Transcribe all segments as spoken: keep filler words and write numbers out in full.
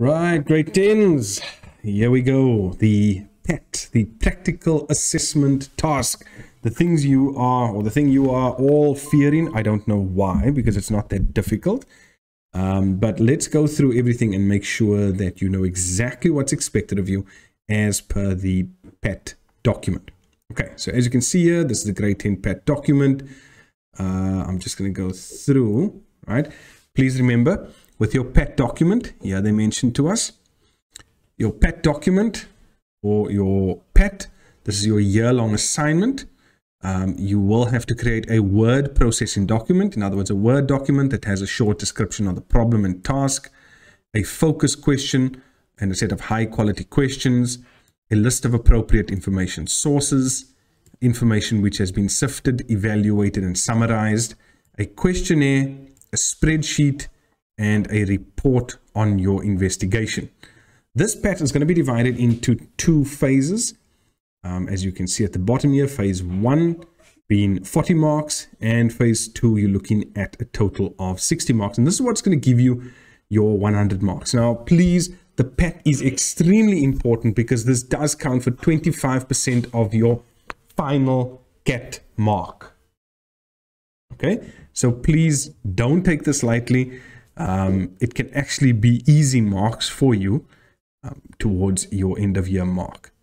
Right, great tins. Here we go. The P A T, the practical assessment task. The things you are, or the thing you are all fearing. I don't know why, because it's not that difficult. Um, but let's go through everything and make sure that you know exactly what's expected of you as per the P A T document. Okay, so as you can see here, this is the grade ten P A T document. Uh, I'm just going to go through, right? Please remember, with your P A T document, yeah, they mentioned to us, your P A T document or your P A T, this is your year-long assignment. Um, you will have to create a word processing document. In other words, a word document that has a short description of the problem and task, a focus question, and a set of high-quality questions, a list of appropriate information sources, information which has been sifted, evaluated, and summarized, a questionnaire, a spreadsheet, and a report on your investigation. This P A T is going to be divided into two phases. Um, as you can see at the bottom here, phase one being forty marks, and phase two, you're looking at a total of sixty marks. And this is what's going to give you your one hundred marks. Now, please, the P A T is extremely important because this does count for twenty-five percent of your final C A T mark. Okay, so please don't take this lightly. Um, it can actually be easy marks for you um, towards your end of year mark.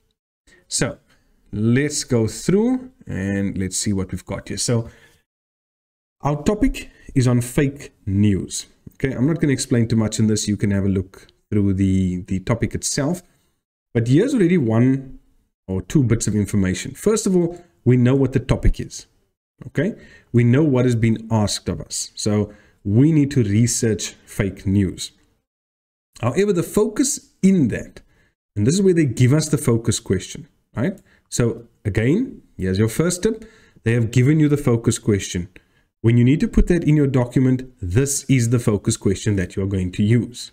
So let's go through and let's see what we've got here. So our topic is on fake news. Okay, I'm not going to explain too much in this. You can have a look through the, the topic itself. But here's already one or two bits of information. First of all, we know what the topic is. Okay, we know what has been asked of us. So we need to research fake news. However, the focus in that, and this is where they give us the focus question, right? So again, here's your first tip. They have given you the focus question. When you need to put that in your document, this is the focus question that you're going to use.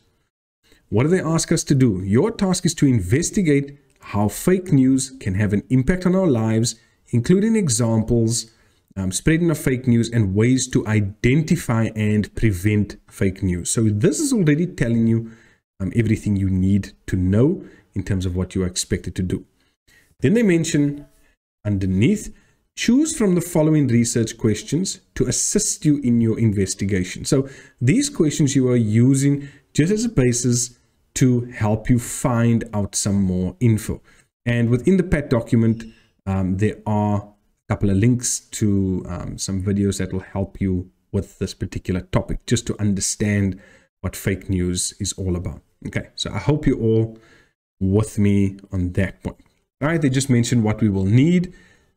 What do they ask us to do? Your task is to investigate how fake news can have an impact on our lives, including examples, Um, spreading of fake news, and ways to identify and prevent fake news. So this is already telling you um, everything you need to know in terms of what you are expected to do. Then they mention underneath, choose from the following research questions to assist you in your investigation. So these questions you are using just as a basis to help you find out some more info. And within the P A T document, um, there are couple of links to um, some videos that will help you with this particular topic, just to understand what fake news is all about. Okay, so I hope you're all with me on that point. All right, they just mentioned what we will need.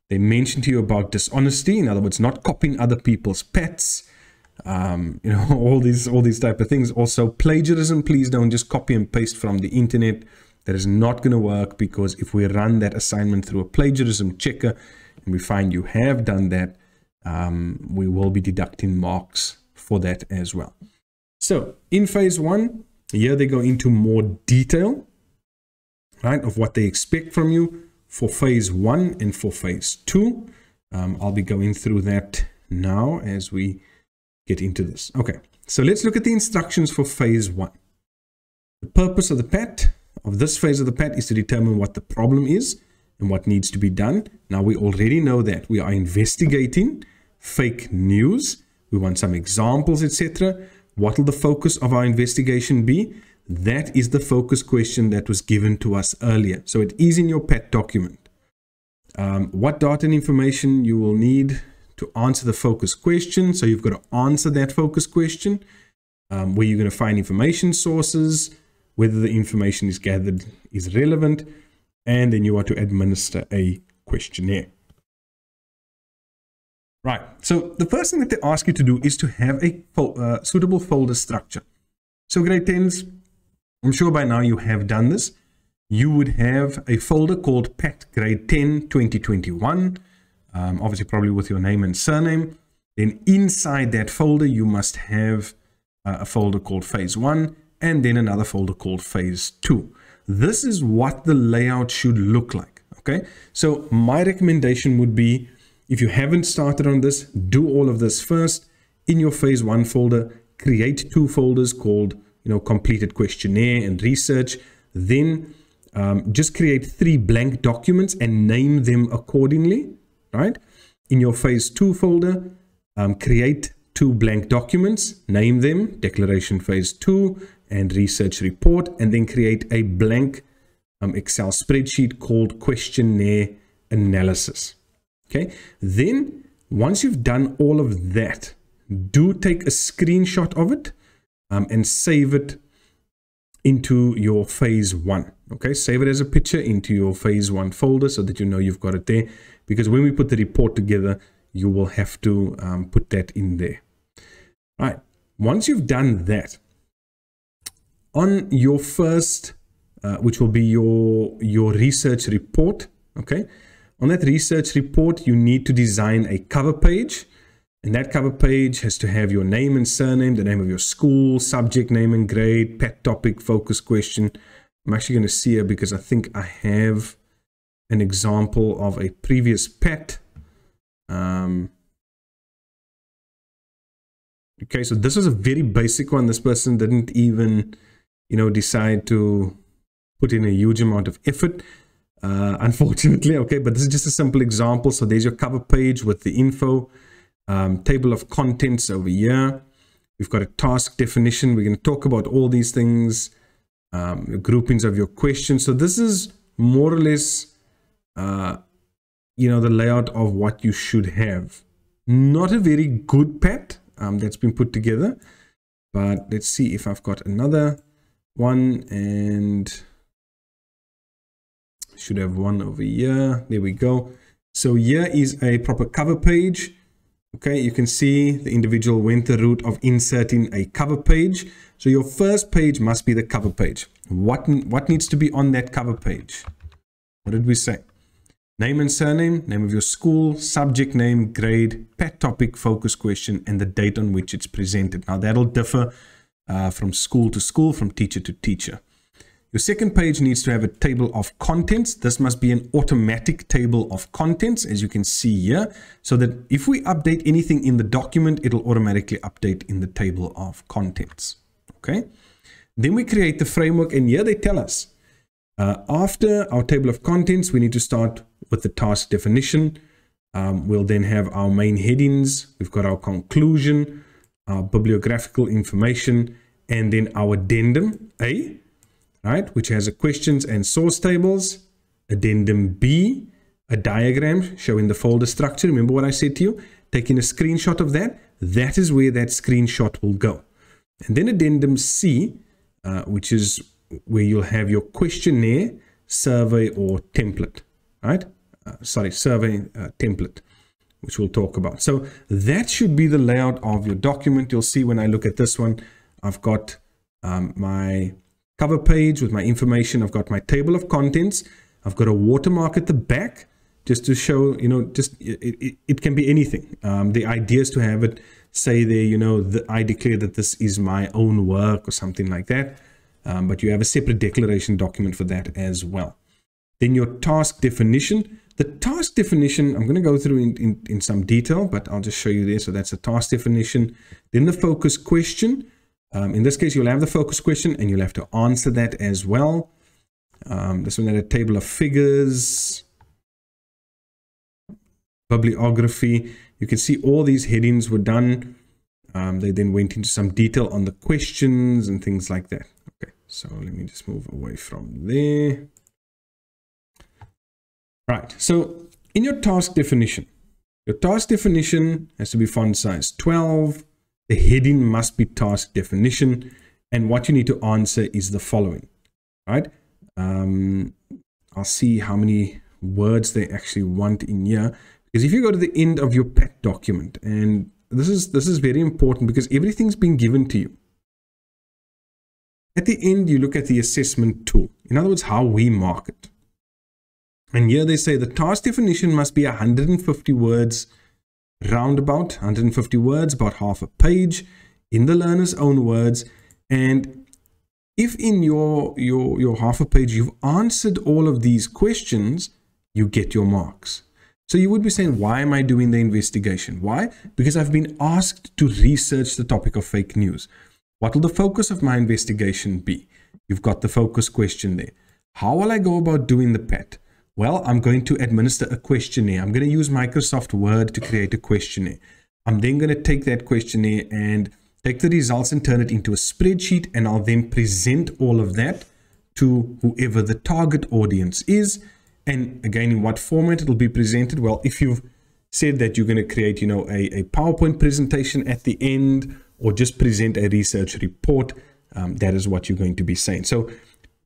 They mentioned to you about dishonesty, in other words, not copying other people's pets, um, you know, all these, all these type of things. Also plagiarism, please don't just copy and paste from the internet. That is not going to work, because if we run that assignment through a plagiarism checker, and we find you have done that, um, we will be deducting marks for that as well. So in phase one, here they go into more detail, right, of what they expect from you for phase one and for phase two. Um, I'll be going through that now as we get into this. Okay, so let's look at the instructions for phase one. The purpose of the P A T, of this phase of the P A T, is to determine what the problem is and what needs to be done. Now, we already know that we are investigating fake news. We want some examples, et cetera. What will the focus of our investigation be? That is the focus question that was given to us earlier. So it is in your P A T document. Um, what data and information you will need to answer the focus question. So you've got to answer that focus question, um, where you're going to find information sources, whether the information is gathered is relevant, and then you are to administer a questionnaire. Right, so the first thing that they ask you to do is to have a uh, suitable folder structure. So grade tens, I'm sure by now you have done this. You would have a folder called P A T grade ten twenty twenty-one, um, obviously probably with your name and surname. Then inside that folder, you must have uh, a folder called phase one, and then another folder called phase two. This is what the layout should look like, okay? So my recommendation would be, if you haven't started on this, do all of this first. In your phase one folder, create two folders called, you know, completed questionnaire and research. Then um, just create three blank documents and name them accordingly, right? In your phase two folder, um, create two blank documents, name them declaration phase two and research report, and then create a blank um, Excel spreadsheet called questionnaire analysis. Okay, then once you've done all of that, do take a screenshot of it um, and save it into your phase one. Okay, save it as a picture into your phase one folder so that you know you've got it there, because when we put the report together, you will have to um, put that in there. All right, once you've done that, on your first, uh, which will be your, your research report, okay, on that research report, you need to design a cover page, and that cover page has to have your name and surname, the name of your school, subject name and grade, P A T topic, focus question. I'm actually going to see here because I think I have an example of a previous P A T. Um, okay, so this is a very basic one. This person didn't even, you know, decide to put in a huge amount of effort. Uh, unfortunately, okay, but this is just a simple example. So there's your cover page with the info, um, table of contents over here. We've got a task definition. We're going to talk about all these things, um, groupings of your questions. So this is more or less, uh, you know, the layout of what you should have. Not a very good P A T um, that's been put together, but let's see if I've got another one, and should have one over here. There we go. So here is a proper cover page. Okay, you can see the individual went the route of inserting a cover page. So your first page must be the cover page. What, what needs to be on that cover page? What did we say? Name and surname, name of your school, subject name, grade, P A T topic, focus question, and the date on which it's presented. Now that'll differ uh, from school to school, from teacher to teacher. Your second page needs to have a table of contents. This must be an automatic table of contents, as you can see here, so that if we update anything in the document, it'll automatically update in the table of contents. Okay. Then we create the framework, and here they tell us, uh, after our table of contents, we need to start with the task definition. Um, we'll then have our main headings. We've got our conclusion, our bibliographical information, and then our addendum A, right, which has a questions and source tables, addendum B, a diagram showing the folder structure. Remember what I said to you, taking a screenshot of that, that is where that screenshot will go. And then addendum C, uh, which is where you'll have your questionnaire, survey or template, right? Uh, sorry, survey uh, template, which we'll talk about. So that should be the layout of your document. You'll see when I look at this one, I've got um, my cover page with my information. I've got my table of contents. I've got a watermark at the back just to show, you know, just it, it, it can be anything. Um, the idea is to have it say there, you know, the, I declare that this is my own work or something like that. Um, but you have a separate declaration document for that as well. Then your task definition. The task definition, I'm going to go through in, in, in some detail, but I'll just show you there. So that's the task definition. Then the focus question. Um, in this case, you'll have the focus question and you'll have to answer that as well. Um, this one had a table of figures, bibliography. You can see all these headings were done. Um, they then went into some detail on the questions and things like that. Okay, so let me just move away from there. Right, so in your task definition, your task definition has to be font size twelve. The heading must be task definition, and what you need to answer is the following, right? Um, I'll see how many words they actually want in here, because if you go to the end of your P A T document, and this is, this is very important because everything's been given to you. At the end, you look at the assessment tool. In other words, how we mark it. And here they say the task definition must be one hundred fifty words, roundabout one hundred fifty words, about half a page, in the learner's own words. And if in your your your half a page you've answered all of these questions, you get your marks. So you would be saying, why am I doing the investigation? Why? Because I've been asked to research the topic of fake news. What will the focus of my investigation be? You've got the focus question there. How will I go about doing the P A T? Well, I'm going to administer a questionnaire. I'm going to use Microsoft Word to create a questionnaire. I'm then going to take that questionnaire and take the results and turn it into a spreadsheet, and I'll then present all of that to whoever the target audience is. And again, in what format it will be presented? Well, if you've said that you're going to create, you know, a, a PowerPoint presentation at the end, or just present a research report, um, that is what you're going to be saying. So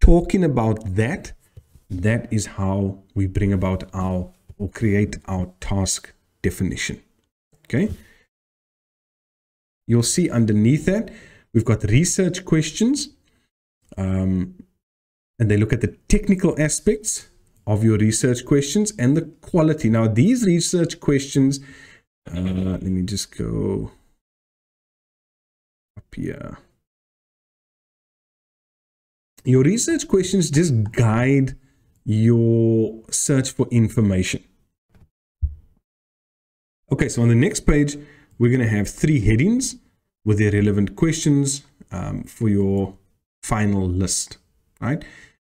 talking about that, that is how we bring about our, or create our task definition. Okay. You'll see underneath that we've got research questions, um, and they look at the technical aspects of your research questions and the quality. Now, these research questions, uh, let me just go up here. Your research questions just guide your search for information. Okay, so on the next page, we're going to have three headings with their relevant questions um, for your final list, right?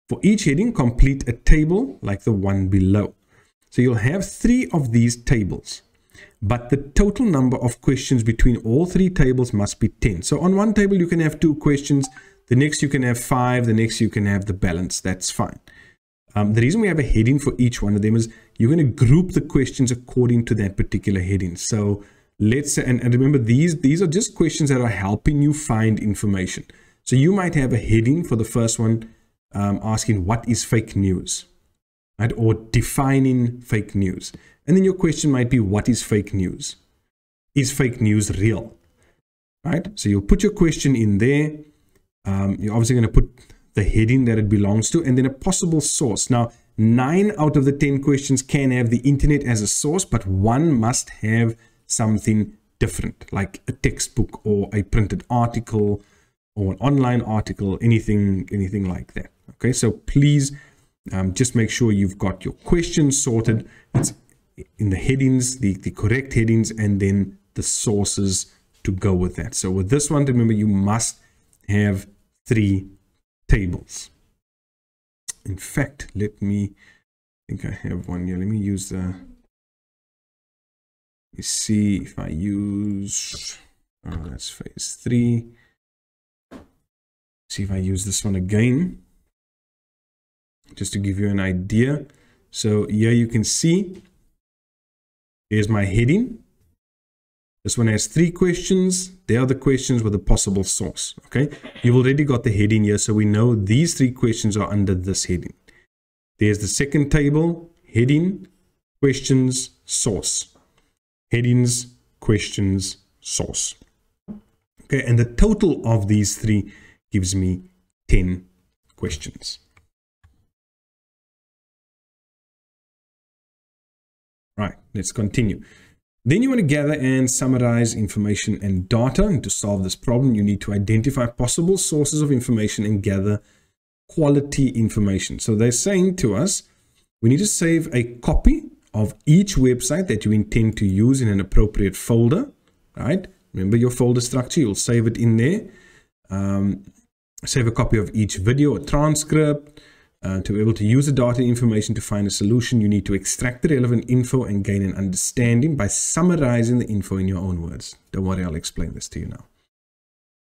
For each heading, complete a table like the one below. So you'll have three of these tables, but the total number of questions between all three tables must be ten. So on one table, you can have two questions. The next, you can have five. The next, you can have the balance. That's fine. Um, the reason we have a heading for each one of them is you're going to group the questions according to that particular heading. So let's say, and, and remember, these, these are just questions that are helping you find information. So you might have a heading for the first one, um, asking what is fake news, right? Or defining fake news. And then your question might be, what is fake news? Is fake news real, right? So you'll put your question in there. Um, you're obviously going to put the heading that it belongs to, and then a possible source. Now, nine out of the ten questions can have the internet as a source, but one must have something different, like a textbook or a printed article or an online article, anything anything like that. Okay, so please um, just make sure you've got your questions sorted. It's in the headings, the, the correct headings, and then the sources to go with that. So with this one, remember, you must have three tables. In fact, let me, I think I have one here. Let me use the, you see if I use, oh, that's phase three. See if I use this one again, just to give you an idea. So here you can see, here's my heading. This one has three questions. They are the questions with a possible source. Okay, you've already got the heading here, so we know these three questions are under this heading. There's the second table, heading, questions, source. Headings, questions, source. Okay, and the total of these three gives me ten questions. Right, let's continue. Then you want to gather and summarize information and data. And to solve this problem, you need to identify possible sources of information and gather quality information. So they're saying to us, we need to save a copy of each website that you intend to use in an appropriate folder, right? Remember your folder structure, you'll save it in there. Um, save a copy of each video or transcript. Uh, to be able to use the data information to find a solution, you need to extract the relevant info and gain an understanding by summarizing the info in your own words. Don't worry, I'll explain this to you now.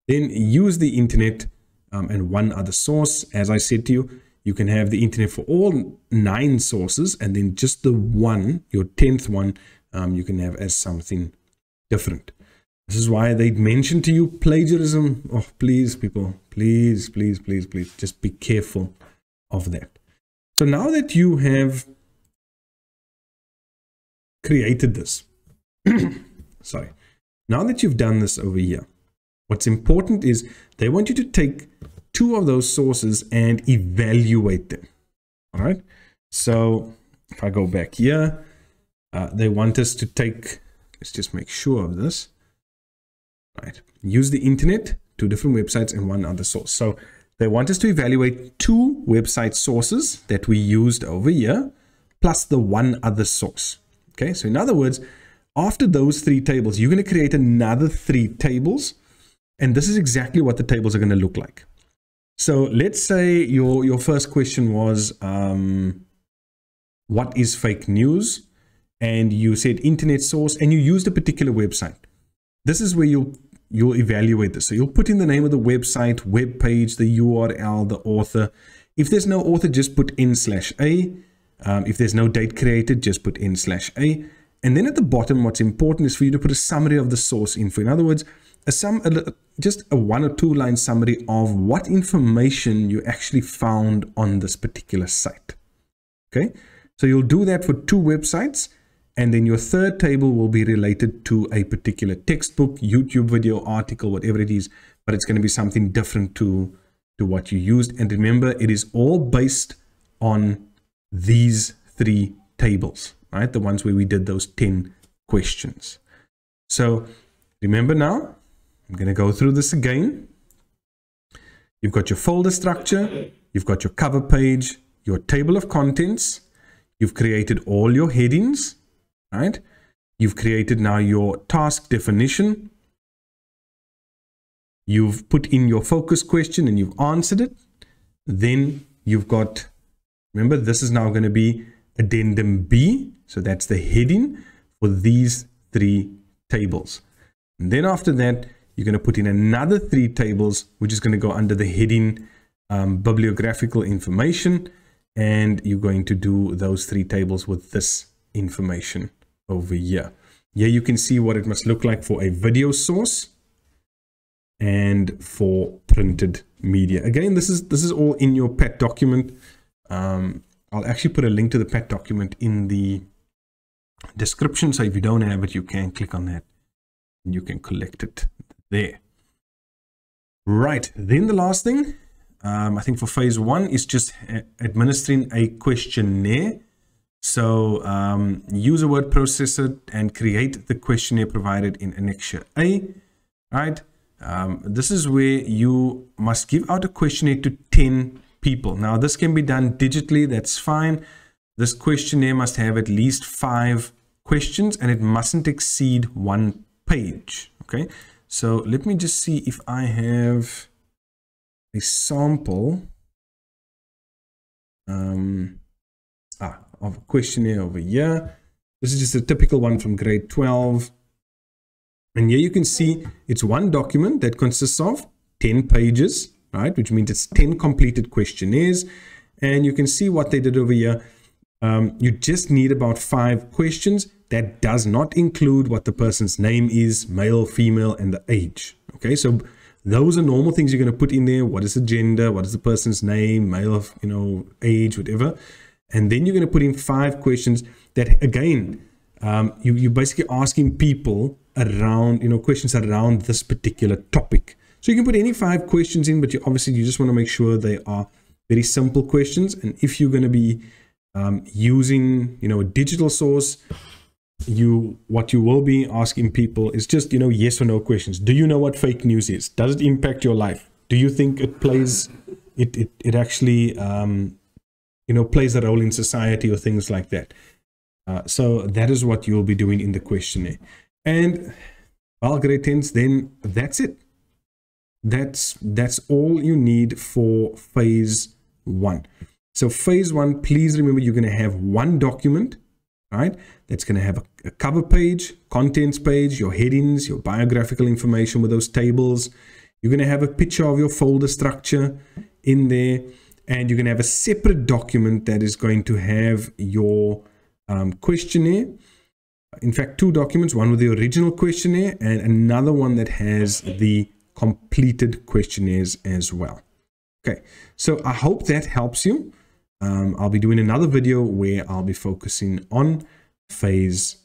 Then use the internet um, and one other source. As I said to you, you can have the internet for all nine sources, and then just the one, your tenth one, um, you can have as something different. This is why they mentioned to you plagiarism. Oh, please, people, please, please, please, please, just be careful of that. So now that you have created this, sorry, now that you've done this over here, what's important is they want you to take two of those sources and evaluate them. All right. So if I go back here, uh, they want us to take, let's just make sure of this, right? Use the internet, two different websites, and one other source. So they want us to evaluate two website sources that we used over here, plus the one other source. Okay, so in other words, after those three tables, you're going to create another three tables And this is exactly what the tables are going to look like. So let's say your, your first question was, um, what is fake news? And you said internet source, and you used a particular website. This is where you'll, you'll evaluate this. So you'll put in the name of the website, web page, the U R L, the author. If there's no author, just put in slash A. Um, if there's no date created, just put in slash A. And then at the bottom, what's important is for you to put a summary of the source info. In other words, a sum, a, just a one or two line summary of what information you actually found on this particular site. Okay, so you'll do that for two websites. And then your third table will be related to a particular textbook, YouTube video, article, whatever it is. But it's going to be something different to, to what you used. And remember, it is all based on these three tables, right? The ones where we did those ten questions. So remember now, I'm going to go through this again. You've got your folder structure. You've got your cover page, your table of contents. You've created all your headings. Right? You've created now your task definition. You've put in your focus question and you've answered it. Then you've got, remember, this is now going to be addendum B. So that's the heading for these three tables. And then after that, you're going to put in another three tables, which is going to go under the heading um, bibliographical information. And you're going to do those three tables with this information over here. Here you can see what it must look like for a video source and for printed media. Again, this is this is all in your P A T document. Um, I'll actually put a link to the P A T document in the description. So if you don't have it, you can click on that and you can collect it there. Right. Then the last thing, um, I think for phase one is just administering a questionnaire. So um, use a word processor and create the questionnaire provided in Annexure A, right? Um, this is where you must give out a questionnaire to ten people. Now, this can be done digitally, that's fine. This questionnaire must have at least five questions and it mustn't exceed one page, okay? So let me just see if I have a sample. Um, ah. Of a questionnaire over here. This is just a typical one from grade twelve. And here you can see it's one document that consists of ten pages, right? Which means it's ten completed questionnaires. And you can see what they did over here. Um, you just need about five questions. That does not include what the person's name is, male, female, and the age. Okay, so those are normal things you're going to put in there. What is the gender? What is the person's name, male, you know, age, whatever. And then you're going to put in five questions that, again, um, you, you're basically asking people around, you know, questions around this particular topic. So you can put any five questions in, but you obviously you just want to make sure they are very simple questions. And if you're going to be um, using, you know, a digital source, you what you will be asking people is just, you know, yes or no questions. Do you know what fake news is? Does it impact your life? Do you think it plays, it, it, it actually... Um, you know, plays a role in society or things like that. Uh, so that is what you'll be doing in the questionnaire. And well, grade tens, then that's it. That's, that's all you need for phase one. So phase one, please remember you're going to have one document, right? That's going to have a, a cover page, contents page, your headings, your biographical information with those tables. You're going to have a picture of your folder structure in there. And you're going to have a separate document that is going to have your um, questionnaire. In fact, two documents, one with the original questionnaire and another one that has the completed questionnaires as well. Okay, so I hope that helps you. Um, I'll be doing another video where I'll be focusing on phase